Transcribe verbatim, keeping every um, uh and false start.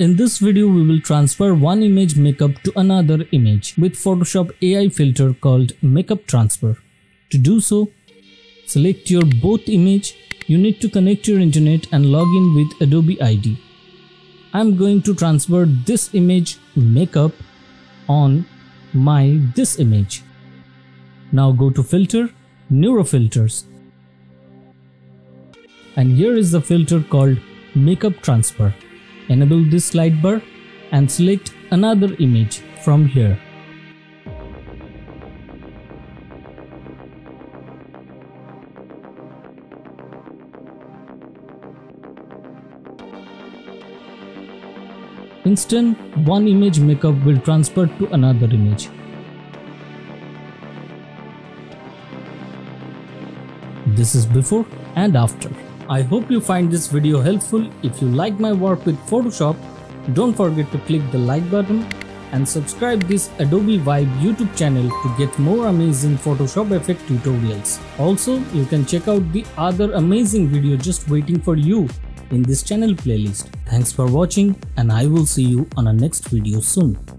In this video, we will transfer one image makeup to another image with Photoshop A I filter called Makeup Transfer. To do so, select your both image. You need to connect your internet and log in with Adobe I D. I'm going to transfer this image makeup on my this image. Now go to Filter, Neural Filters, and here is the filter called Makeup Transfer. Enable this sidebar and select another image from here. Instant, one image makeup will transfer to another image. This is before and after. I hope you find this video helpful. If you like my work with Photoshop, don't forget to click the like button and subscribe this Adobe Vibes YouTube channel to get more amazing Photoshop effect tutorials. Also, you can check out the other amazing video just waiting for you in this channel playlist. Thanks for watching, and I will see you on a next video soon.